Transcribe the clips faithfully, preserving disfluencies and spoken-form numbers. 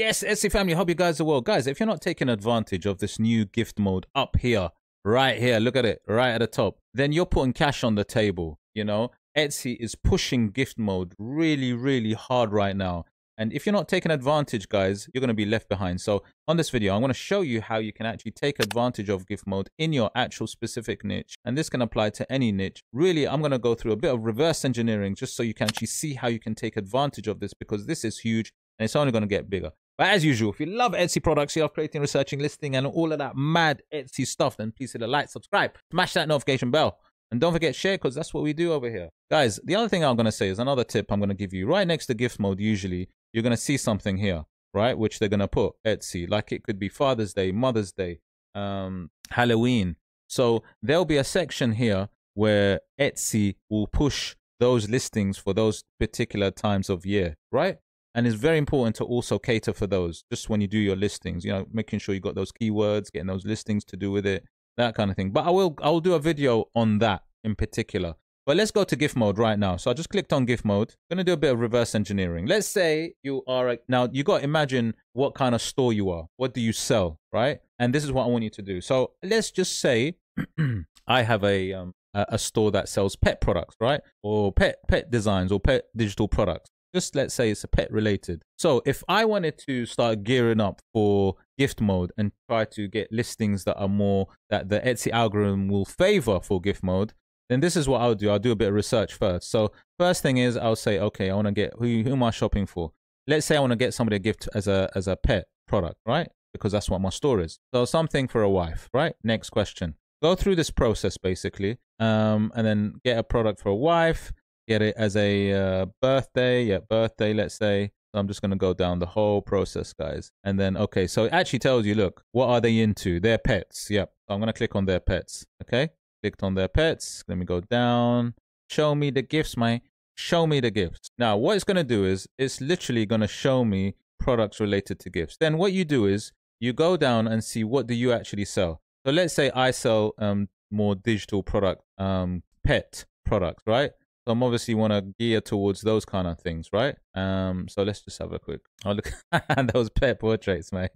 Yes, Etsy family, hope you guys are well. Guys, if you're not taking advantage of this new gift mode up here, right here, look at it, right at the top, then you're putting cash on the table, you know? Etsy is pushing gift mode really, really hard right now. And if you're not taking advantage, guys, you're going to be left behind. So on this video, I'm going to show you how you can actually take advantage of gift mode in your actual specific niche. And this can apply to any niche. Really, I'm going to go through a bit of reverse engineering just so you can actually see how you can take advantage of this, because this is huge and it's only going to get bigger. But as usual, if you love Etsy products, you love creating, researching, listing, and all of that mad Etsy stuff, then please hit the like, subscribe, smash that notification bell. And don't forget share, because that's what we do over here. Guys, the other thing I'm going to say is another tip I'm going to give you. Right next to gift mode, usually, you're going to see something here, right? Which they're going to put Etsy. Like it could be Father's Day, Mother's Day, um, Halloween. So there'll be a section here where Etsy will push those listings for those particular times of year, right? And it's very important to also cater for those just when you do your listings, you know, making sure you got those keywords, getting those listings to do with it, that kind of thing. But I will I'll do a video on that in particular. But let's go to gift mode right now. So I just clicked on gift mode. I'm going to do a bit of reverse engineering. Let's say you are a, now you got to imagine what kind of store you are. What do you sell, right? And this is what I want you to do. So let's just say I have a um, a store that sells pet products, right? Or pet pet designs or pet digital products. Just let's say it's a pet related. So if I wanted to start gearing up for gift mode and try to get listings that are more that the Etsy algorithm will favor for gift mode, then this is what I'll do. I'll do a bit of research first. So first thing is I'll say, okay, I want to get, who, who am I shopping for? Let's say I want to get somebody a gift as a, as a pet product, right? Because that's what my store is. So something for a wife, right? Next question. Go through this process basically, um, and then get a product for a wife. Get it as a uh, birthday, yeah, birthday, let's say. So I'm just going to go down the whole process, guys. And then, okay, so it actually tells you, look, what are they into? Their pets, yep. So I'm going to click on their pets, okay? Clicked on their pets. Let me go down. Show me the gifts, mate. Show me the gifts. Now, what it's going to do is it's literally going to show me products related to gifts. Then what you do is you go down and see what do you actually sell. So let's say I sell um, more digital product, um, pet products, right? So I'm obviously want to gear towards those kind of things, right? Um, so let's just have a quick, oh, look at those pet portraits, mate.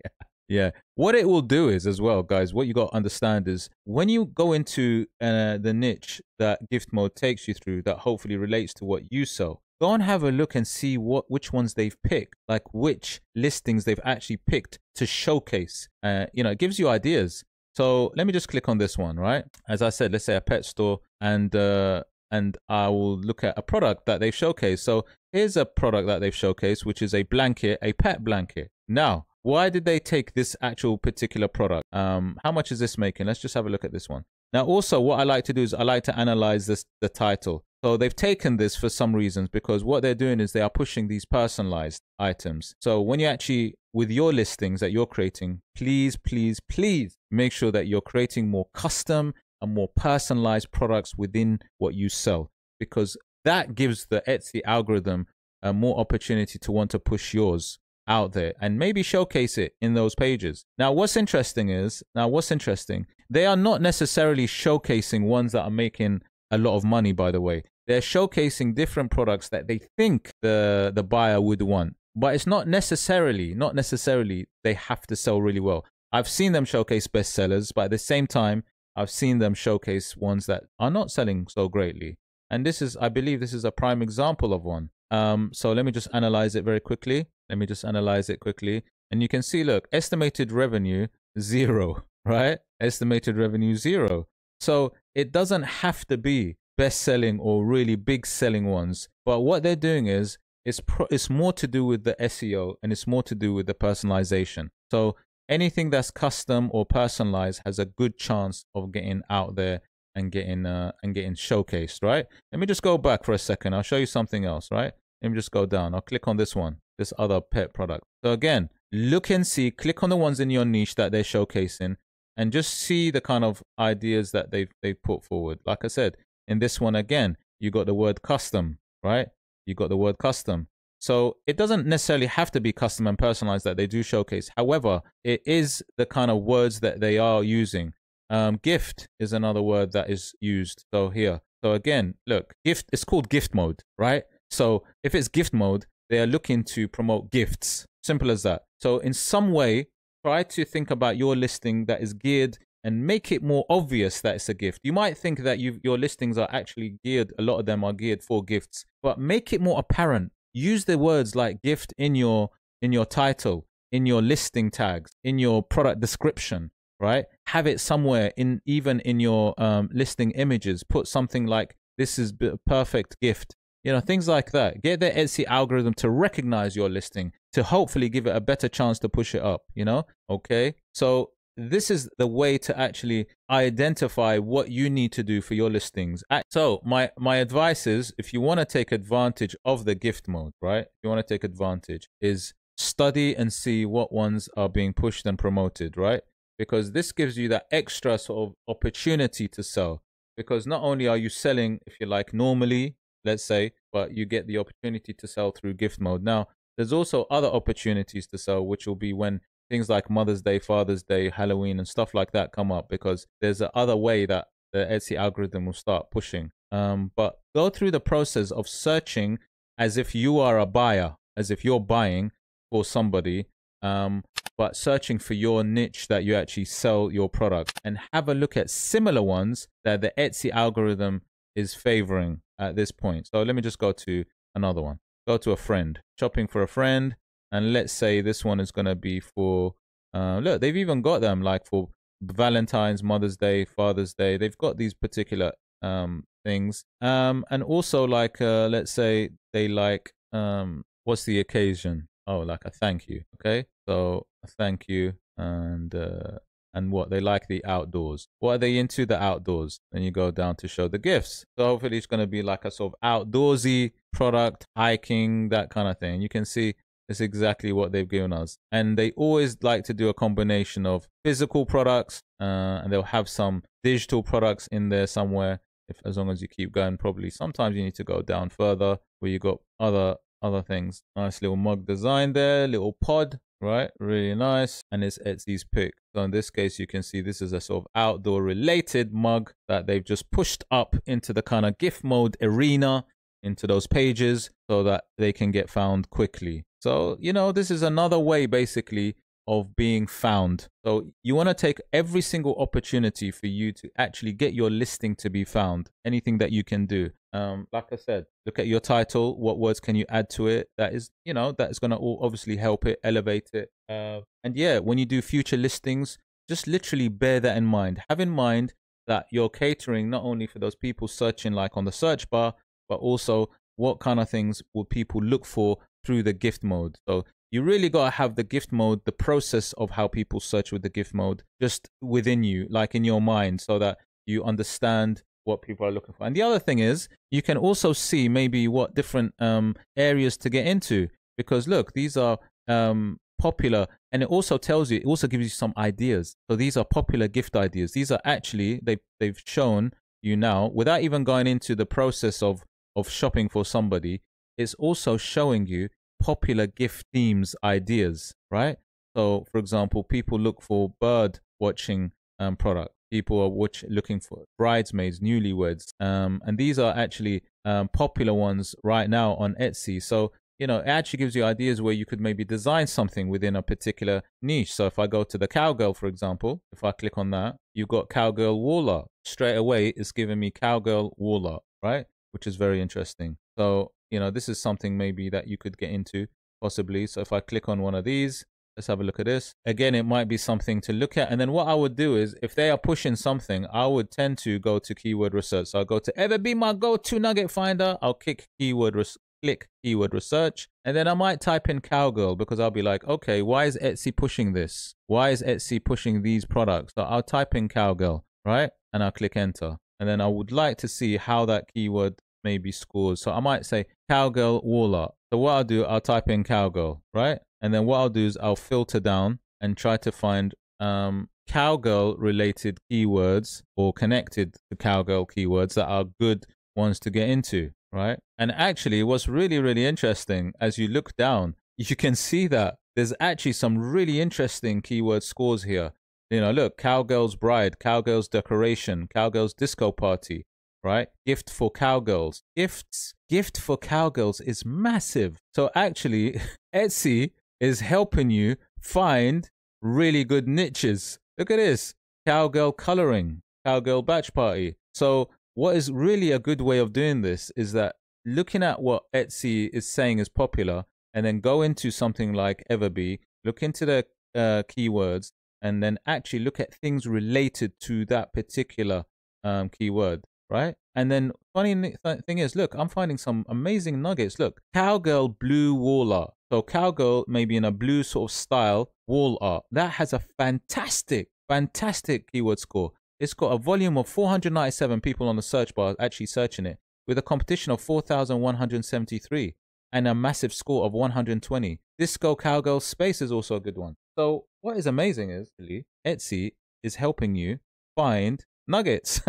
Yeah. What it will do is as well, guys, what you got to understand is when you go into uh, the niche that gift mode takes you through that hopefully relates to what you sell, go and have a look and see what which ones they've picked, like which listings they've actually picked to showcase. Uh, you know, it gives you ideas. So let me just click on this one, right? As I said, let's say a pet store, and uh, and I will look at a product that they've showcased. So here's a product that they've showcased, which is a blanket, a pet blanket. Now, why did they take this actual particular product? Um, how much is this making? Let's just have a look at this one. Now, also what I like to do is I like to analyze this, the title. So they've taken this for some reasons, because what they're doing is they are pushing these personalized items. So when you actually, with your listings that you're creating, please, please, please make sure that you're creating more custom and more personalized products within what you sell, because that gives the Etsy algorithm a more opportunity to want to push yours out there and maybe showcase it in those pages. Now, what's interesting is, now what's interesting, they are not necessarily showcasing ones that are making a lot of money, by the way. They're showcasing different products that they think the, the buyer would want, but it's not necessarily, not necessarily they have to sell really well. I've seen them showcase bestsellers, but at the same time, I've seen them showcase ones that are not selling so greatly. And this is, I believe this is a prime example of one. Um, so let me just analyze it very quickly. Let me just analyze it quickly. And you can see, look, estimated revenue, zero, right? Estimated revenue, zero. So it doesn't have to be best-selling or really big selling ones. But what they're doing is, it's, pro it's more to do with the S E O and it's more to do with the personalization. So anything that's custom or personalized has a good chance of getting out there and getting uh, and getting showcased, right? Let me just go back for a second. I'll show you something else, right? Let me just go down. I'll click on this one, this other pet product. So again, look and see, click on the ones in your niche that they're showcasing and just see the kind of ideas that they've, they've put forward. Like I said, in this one, again, you got the word custom, right? You got the word custom. So it doesn't necessarily have to be custom and personalized that they do showcase. However, it is the kind of words that they are using. Um, gift is another word that is used. So here, so again, look, gift, it's called gift mode, right? So if it's gift mode, they are looking to promote gifts. Simple as that. So in some way, try to think about your listing that is geared and make it more obvious that it's a gift. You might think that you've, your listings are actually geared, a lot of them are geared for gifts, but make it more apparent. Use the words like gift in your, in your title, in your listing tags, in your product description, right? Have it somewhere in, even in your um, listing images. Put something like, this is a perfect gift. You know, things like that. Get the Etsy algorithm to recognize your listing to hopefully give it a better chance to push it up, you know? Okay. So this is the way to actually identify what you need to do for your listings. So my, my advice is, if you want to take advantage of the gift mode, right? If you want to take advantage, is study and see what ones are being pushed and promoted, right? Because this gives you that extra sort of opportunity to sell. Because not only are you selling, if you like, normally, let's say, but you get the opportunity to sell through gift mode. Now, there's also other opportunities to sell, which will be when things like Mother's Day, Father's Day, Halloween, and stuff like that come up, because there's another way that the Etsy algorithm will start pushing. Um, but go through the process of searching as if you are a buyer, as if you're buying for somebody, um, but searching for your niche that you actually sell your product, and have a look at similar ones that the Etsy algorithm is favoring at this point. So let me just go to another one. Go to a friend, shopping for a friend, and let's say this one is going to be for uh look, they've even got them like for Valentine's, Mother's Day, Father's Day. They've got these particular um things, um and also like uh let's say they like um what's the occasion, oh like a thank you. Okay, so a thank you, and uh and what they like, the outdoors. What are they into? The outdoors. Then you go down to show the gifts. So hopefully it's going to be like a sort of outdoorsy product, hiking, that kind of thing. You can see it's exactly what they've given us. And they always like to do a combination of physical products, uh, and they'll have some digital products in there somewhere. If as long as you keep going, probably sometimes you need to go down further where you got other other things. Nice little mug design there, little pod. Right, really nice, and it's Etsy's pick. So in this case, you can see this is a sort of outdoor related mug that they've just pushed up into the kind of gift mode arena, into those pages, so that they can get found quickly. So, you know, this is another way basically of being found. So you want to take every single opportunity for you to actually get your listing to be found, anything that you can do. Um, like I said, look at your title. What words can you add to it? That is, you know, that is going to obviously help it, elevate it. Uh, and yeah, when you do future listings, just literally bear that in mind. Have in mind that you're catering not only for those people searching like on the search bar, but also what kind of things will people look for through the gift mode. So you really got to have the gift mode, the process of how people search with the gift mode, just within you, like in your mind, so that you understand what people are looking for. And the other thing is, you can also see maybe what different um, areas to get into, because look, these are um, popular, and it also tells you, it also gives you some ideas. So these are popular gift ideas. These are actually, they, they've shown you now, without even going into the process of, of shopping for somebody, it's also showing you popular gift themes ideas, right? So for example, people look for bird watching um, products. People are watch looking for bridesmaids, newlyweds, um, and these are actually um, popular ones right now on Etsy. So, you know, it actually gives you ideas where you could maybe design something within a particular niche. So if I go to the cowgirl, for example, if I click on that, you've got cowgirl wall art. Straight away, it's giving me cowgirl wall art, right? Which is very interesting. So, you know, this is something maybe that you could get into possibly. So if I click on one of these, let's have a look at this. Again, it might be something to look at. And then what I would do is, if they are pushing something, I would tend to go to keyword research. So I'll go to Everbee, my go-to nugget finder. I'll click keyword, click keyword research. And then I might type in cowgirl, because I'll be like, okay, why is Etsy pushing this? Why is Etsy pushing these products? So I'll type in cowgirl, right? And I'll click enter. And then I would like to see how that keyword maybe scores. So I might say cowgirl wall art. So what I'll do, I'll type in cowgirl, right? And then what I'll do is I'll filter down and try to find um, cowgirl related keywords, or connected to cowgirl keywords, that are good ones to get into, right? And actually what's really, really interesting, as you look down, you can see that there's actually some really interesting keyword scores here. You know, look, cowgirl's bride, cowgirl's decoration, cowgirl's disco party, right? Gift for cowgirls. Gifts, gift for cowgirls is massive. So actually, Etsy is helping you find really good niches. Look at this, cowgirl coloring, cowgirl batch party. So what is really a good way of doing this is that looking at what Etsy is saying is popular, and then go into something like Everbee, look into the uh, keywords, and then actually look at things related to that particular um, keyword, right? And then funny th thing is, look, I'm finding some amazing nuggets. Look, cowgirl blue wall art. So cowgirl maybe in a blue sort of style wall art. That has a fantastic, fantastic keyword score. It's got a volume of four hundred ninety-seven people on the search bar actually searching it, with a competition of four thousand one hundred seventy-three and a massive score of one hundred twenty. Disco cowgirl space is also a good one. So what is amazing is really, Etsy is helping you find nuggets.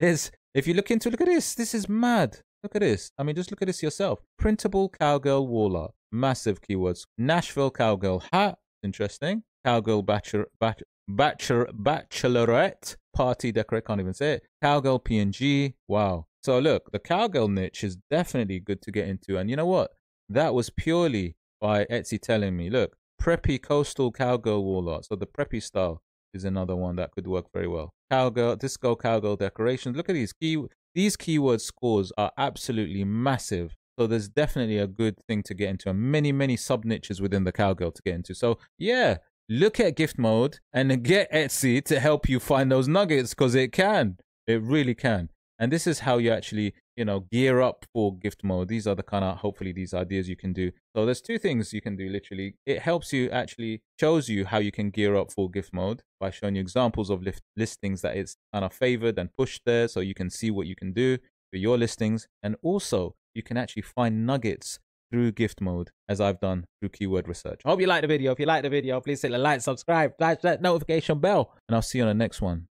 Is if you look into, look at this, this is mad. Look at this. I mean, just look at this yourself. Printable cowgirl wall art, massive keywords. Nashville cowgirl hat, interesting. Cowgirl bachelor, bachelor, bachelor, bachelorette party decorate. Can't even say it. Cowgirl P N G. Wow. So look, the cowgirl niche is definitely good to get into. And you know what? That was purely by Etsy telling me, look, preppy coastal cowgirl wall art. So the preppy style is another one that could work very well. Cowgirl, disco cowgirl decorations. Look at these key, these keyword scores are absolutely massive. So there's definitely a good thing to get into, and many, many sub niches within the cowgirl to get into. So yeah, look at gift mode and get Etsy to help you find those nuggets, because it can, it really can. And this is how you actually, you know, gear up for gift mode. These are the kind of, hopefully, these ideas you can do. So there's two things you can do, literally. It helps you, actually shows you how you can gear up for gift mode by showing you examples of list listings that it's kind of favored and pushed there, so you can see what you can do for your listings. And also, you can actually find nuggets through gift mode, as I've done through keyword research. I hope you liked the video. If you liked the video, please hit the like, subscribe, flash that notification bell, and I'll see you on the next one.